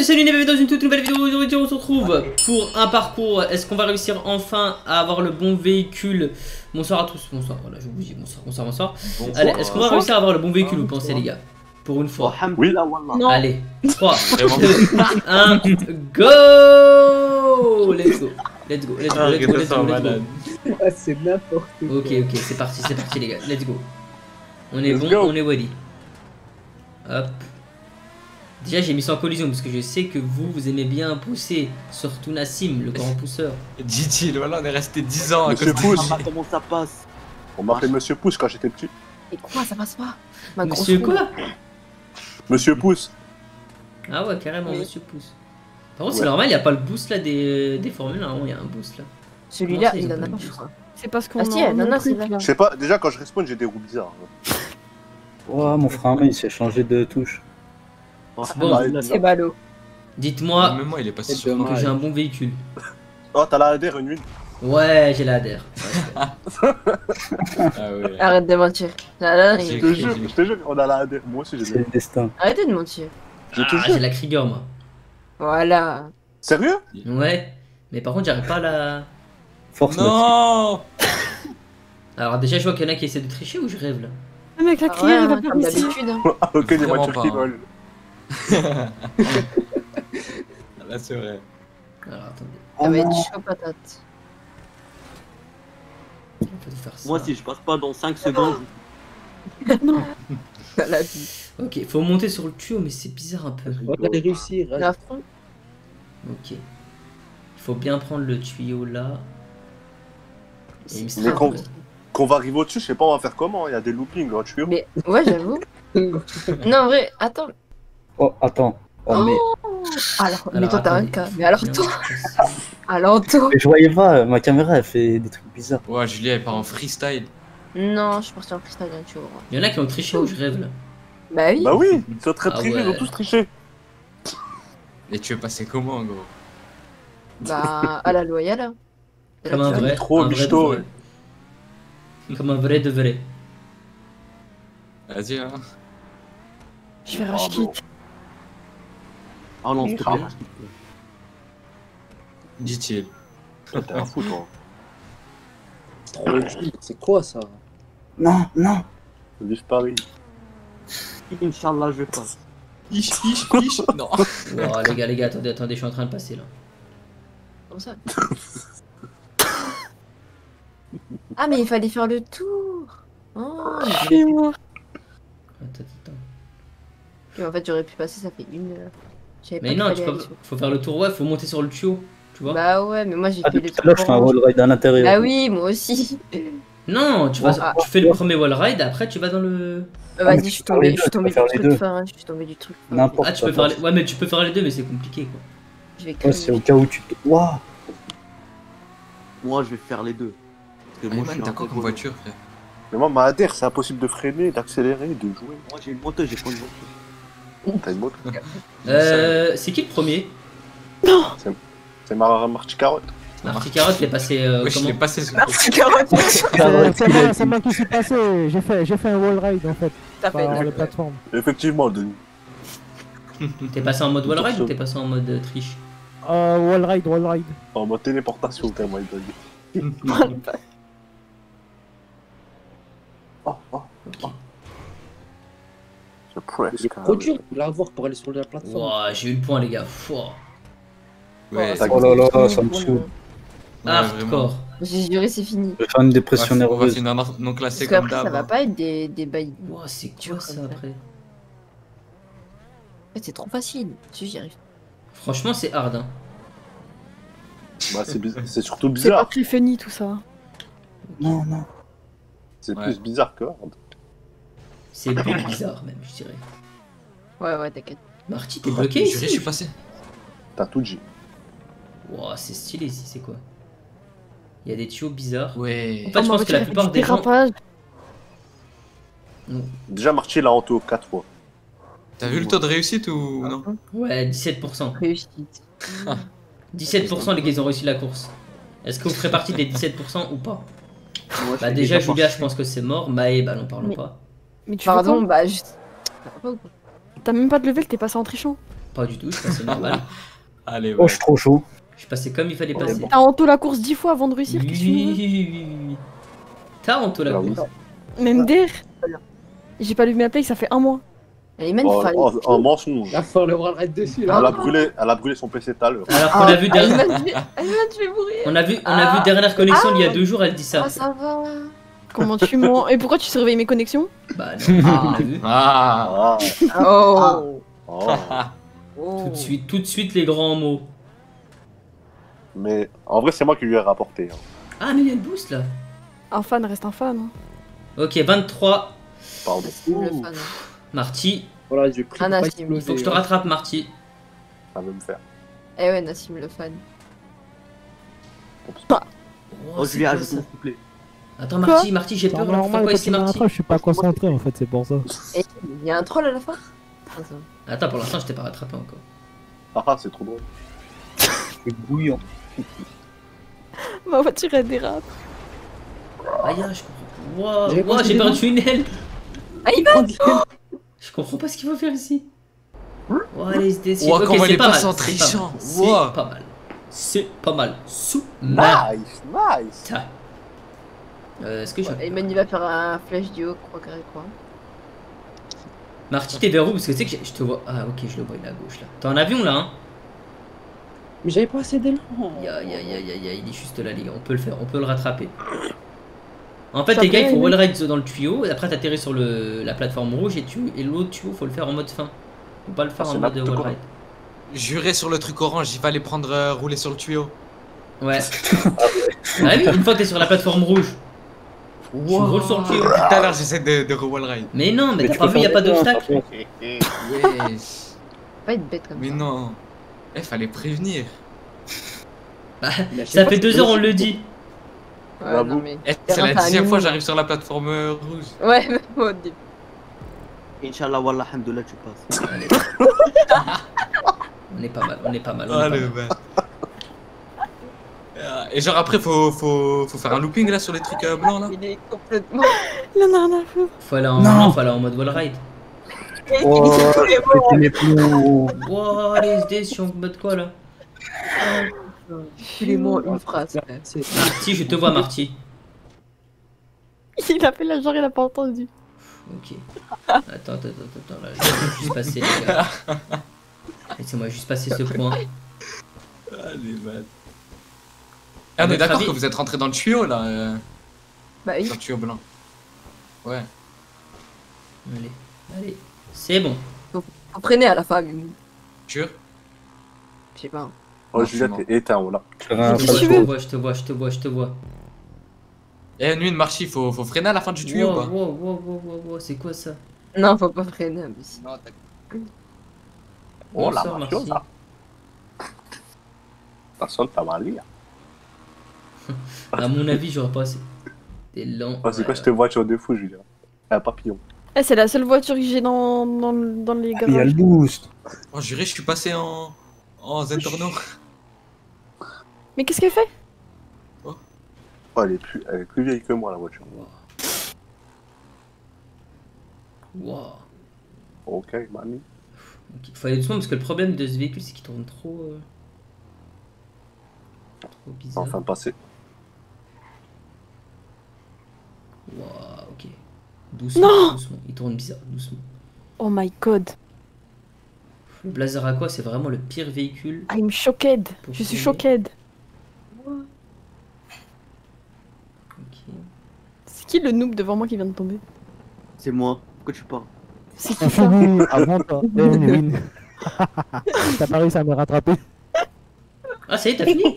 Salut les bébés, dans une toute nouvelle vidéo. Aujourd'hui on se retrouve pour un parcours. Est-ce qu'on va réussir enfin à avoir le bon véhicule? Bonsoir à tous, bonsoir, voilà j'ai oublié, bonsoir. Allez, est-ce qu'on va réussir à avoir le bon véhicule, vous pensez les gars? Pour une fois. Oui. Allez, 3, 2, 1, go. Let's go. Let's go, let's go, let's go, let's go, let's go. Ah c'est n'importe quoi. Ok, ok, c'est parti les gars, let's go. On est bon, on est ready. Hop. Déjà j'ai mis ça en collision parce que je sais que vous aimez bien pousser, surtout Nassim, le grand pousseur. Dit-il, voilà, on est resté 10 ans à Monsieur Pousse. Comment ça passe? On m'appelait Monsieur Pousse quand j'étais petit. Et quoi, ça passe pas? Ma Monsieur quoi? Monsieur Pousse. Ah ouais, carrément, oui. Monsieur Pousse. Par contre, ouais. C'est normal, il n'y a pas le boost là des formules, hein. Il y a un boost là. Celui-là, il en a pas, je crois. C'est parce qu'on a. Je sais pas, déjà quand je respawn, j'ai des roues bizarres. Oh, mon frère, il s'est changé de touche. Bon, c'est ballot. Dites-moi que j'ai un bon véhicule. Oh, t'as la ADR, une huile? Ouais, j'ai la ADR. Arrête de mentir. Je te jure, on a la ADR. Moi aussi, j'ai le destin. Arrêtez de mentir. J'ai la Krieger, moi. Voilà. Sérieux? Ouais. Mais par contre, j'arrive pas à la. Force. Non. Alors, déjà, je vois qu'il y en a qui essaient de tricher ou je rêve là? Ah, mec, la Krieger, elle va pas d'habitude. Ah, ok, les voitures qui volent. Là c'est vrai. Alors attendez. Ah mais chaud patate. Moi si je passe pas dans 5 secondes. Non. La vie. Ok, faut monter sur le tuyau mais c'est bizarre un peu. On va réussir. Ok. Il faut bien prendre le tuyau là. Et mais qu'on va arriver au dessus, je sais pas on va faire comment, il y a des loopings en tuyau. Mais ouais j'avoue. Non en vrai, attends. Oh, attends. Oh, mais. Alors, mais toi, t'as un cas. Mais alors, toi. Alors, toi. Mais je voyais pas, ma caméra, elle fait des trucs bizarres. Ouais, Julie, elle part en freestyle. Non, je suis parti en freestyle, tu vois. Il y en a qui ont triché ou je rêve là? Bah oui. Bah oui, ils sont très trichés, ils ont tous triché. Et tu veux passer comment, gros? Bah, à la loyale. Comme un vrai. Trop bichto. Comme un vrai de vrai. Vas-y, hein. Je vais rush quitte. Oh non, s'il te plaît. Dit-il. T'es un fou, toi. C'est quoi ça? Non, non. Je vive Paris. Inch'Allah, je passe. Non. Oh, les gars, attendez, attendez, je suis en train de passer là. Comment ça? Ah, mais il fallait faire le tour. Oh, je suis mort. Attends, attends. Et en fait, j'aurais pu passer, ça fait une heure. Mais non, tu peux... faut faire le tour, ouais, faut monter sur le tuyau, tu vois. Bah ouais, mais moi j'ai fait le tour. Là, je fais un wall ride à l'intérieur. Ah oui, moi aussi. Non, tu vas, tu fais le premier wall ride, après tu vas dans le. Vas-y, je suis tombé du truc. N'importe. Ah, tu peux faire les... Ouais, mais tu peux faire les deux, mais c'est compliqué quoi. Je vais ouais, c'est au cas où tu. Waouh. Moi, je vais faire les deux. Parce que moi, t'as quoi comme voiture, frère? Mais moi, ma ADR, c'est impossible de freiner, d'accélérer, de jouer. Moi, j'ai une moto, j'ai pas une moto. C'est qui le premier? Non. C'est Marty Carotte. Marty Carotte, il est passé. Oui, je l'ai passé. Marty Carotte. C'est moi qui suis passé. J'ai fait un wall ride en fait. T'as fait une plateforme. Effectivement, Denis. T'es passé en mode wall ride ou t'es passé en mode triche? Wall ride, wall ride. En mode téléportation, t'es moi il doit dire. Oh. C'est trop dur de l'avoir pour aller sur la plateforme. Ouah, j'ai eu le point, les gars. Fouah. Ouais, oh là là, ça me saoule. Hardcore. J'ai juré, c'est fini. Je vais faire une dépression nerveuse. Non classée comme d'hab. Ça va pas être des bails. Ouah, c'est dur ça après. En fait, c'est trop facile. Si j'y arrive. Franchement, c'est hard. Hein. Bah, c'est surtout bizarre. C'est pas plus funny tout ça. Non, non. C'est plus bizarre que hard. C'est plus bizarre même, je dirais. Ouais, ouais, t'inquiète. Marty, t'es bloqué ici? Je suis passé. T'as tout dit. Wow, c'est stylé ici, c'est quoi? Il y a des tuyaux bizarres. Ouais. En fait, je pense que la plupart des gens... Déjà, Marty, il a en taux 4 fois. T'as vu le taux de réussite ou non? Ouais, 17%. Réussite. 17% les gars, ils ont réussi la course. Est-ce que vous ferez partie des 17% ou pas? Bah déjà, Julia, je pense que c'est mort. Maë, bah n'en parlons pas. Mais tu pardon, bah juste. T'as même pas de level, t'es passé en trichant. Pas du tout, je suis passé normal. Allez, ouais. Oh, je suis trop chaud. Je suis passé comme il fallait passer. Bon. T'as honto la course 10 fois avant de réussir. Oui. T'as honto la course. Même d'air. J'ai pas lu ma play, ça fait un mois. Elle est magnifique. En mensonge. La forme, le bras arrête dessus là. Elle a brûlé son PC tal. Alors qu'on a vu derrière. Je vais mourir. On a vu dernière connexion il y a 2 jours, elle dit ça. Ah, ça va. Comment tu mens? Et pourquoi tu surveilles mes connexions? Bah non, on a vu. Tout de suite les grands mots. Mais en vrai, c'est moi qui lui ai rapporté. Ah, mais il y a le boost là. Un fan reste un fan. Ok, 23. Pardon. Marty. Voilà, j'ai pris. Il faut que je te rattrape, Marty. Ça va me faire. Eh ouais, Nassim le fan. Oh, je lui ai ajouté, s'il vous plaît. Attends, Marty, j'ai peur. Normal, quand tu me rattrapes, je suis pas concentré en fait, c'est pour ça. Il y a un troll à la fin. Attends, pour l'instant, je t'ai pas rattrapé encore. Ah, c'est trop drôle. C'est bouillant. Ma voiture, elle dérape. Aïe, je comprends. Waouh, j'ai perdu une aile. Aïe, je comprends pas ce qu'il faut faire ici. Oh, allez, c'est pas mal. C'est pas mal. C'est pas mal. Nice, nice. Est-ce que Emmanuel va faire un flash du haut, quoi. Marty, t'es vers où? Parce que tu sais que je te vois. Ah, ok, je le vois, il est à gauche là. T'es en avion là, hein? Mais j'avais pas assez d'élan. Il est juste là, les gars. On peut le faire, on peut le rattraper. En fait, les gars, il faut wallride dans le tuyau. Et après, t'atterris sur la plateforme rouge. Et l'autre tuyau, faut le faire en mode fin. Faut pas le faire en mode wallride. Juré sur le truc orange, il fallait rouler sur le tuyau. Ouais. Ah oui, une fois que t'es sur la plateforme rouge. Wow. Je roule sur le tuyau. Tout à l'heure, j'essaie de re-wallride. Mais non, mais t'as pas vu, y'a pas d'obstacle. Yes. Pas être bête comme ça. Mais non. Eh, fallait prévenir. Bah, ça fait 2 heures, on le dit. Ouais, non, mais... C'est la 10e fois que j'arrive sur la plateforme rouge. Ouais, mais bon, dit. Inch'Allah, wallah, alhamdoulilah, tu passes. Allez. On est pas mal, on est pas mal. Et genre après faut faire un looping là sur les trucs blancs là. Il est complètement... Faut aller en mode wallride. Oh, les SD, si on me bat quoi là. Les mots, une phrase. Marty, je te vois, Marty. Il a fait la genre, il a pas entendu. Ok. Attends, là, laissez-moi juste passer les gars. Laissez-moi juste passer ce point. Ah les bad. Ah, on est d'accord que vous êtes rentré dans le tuyau là. Bah oui. Dans le tuyau blanc. Ouais. Allez. C'est bon. Faut entraîner à la fin, Mimi. Jure. Je sais pas. Oh, Juliette, t'es éteint là. Je te vois. Eh, Unwin, Marchi, faut freiner à la fin du tuyau ou pas? Wow, c'est quoi ça? Non, faut pas freiner, mais sinon. Oh la mafiosa. Personne t'a mal lié. À mon avis, j'aurais pas assez. T'es lent. Oh, c'est quoi cette voiture de fou, Julien? Un papillon. Eh, c'est la seule voiture que j'ai dans les garages. Il y a le boost. Oh, j'irai, je suis passé en Zentorno. Mais qu'est-ce qu'elle fait? Oh, elle est plus vieille que moi, la voiture. Wow. Ok, mamie. Okay. Faut aller doucement parce que le problème de ce véhicule, c'est qu'il tourne trop. Trop bizarre. Enfin, passé. Waouh, ok. Doucement, il tourne bizarre, doucement. Oh my god. Le Blazer Aqua, c'est vraiment le pire véhicule. I'm shocked. Je suis shocked. Ok. C'est qui le noob devant moi qui vient de tomber? C'est moi. Pourquoi tu parles? C'est qui ça? Avant toi. T'as pas réussi à me rattraper. Ah, ça y est, t'as fini?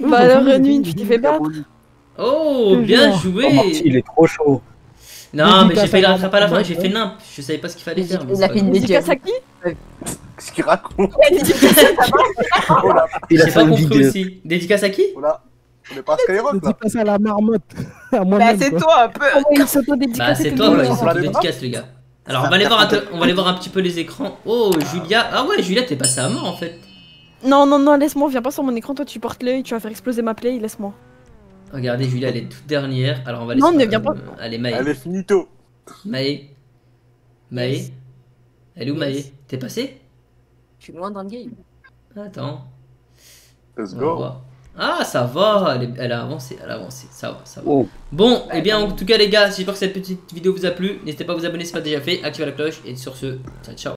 Bah alors, Unwin, tu t'es fait battre. Oh, bien joué! Il est trop chaud. Non, mais j'ai fait la frappe à la fin, j'ai fait nimp, je savais pas ce qu'il fallait faire. Il a fait une dédicace à qui? Qu'est-ce qu'il raconte? J'ai pas compris aussi. Dédicace à qui? On est pas à Skyrock là. Dédicace à la marmotte. Bah, c'est toi un peu. Bah, c'est toi, ouais, c'est dédicace, les gars. Alors, on va aller voir un petit peu les écrans. Oh, Julia. Ah ouais, Julia, t'es passée à mort en fait. Non, laisse-moi, viens pas sur mon écran, toi tu portes l'œil, tu vas faire exploser ma play, laisse-moi. Regardez, Julia, elle est toute dernière, alors on va laisser... Non, ne viens pas. Allez, Maë. Elle est finito. Maë. Yes. Elle est où, Maë? T'es passé? Je suis loin dans le game. Attends. Let's go. Ah, ça va, elle a avancé, ça va, Oh. Bon, et bien, en tout cas, les gars, j'espère que cette petite vidéo vous a plu. N'hésitez pas à vous abonner si ce n'est pas déjà fait, activez la cloche, et sur ce, ciao, ciao.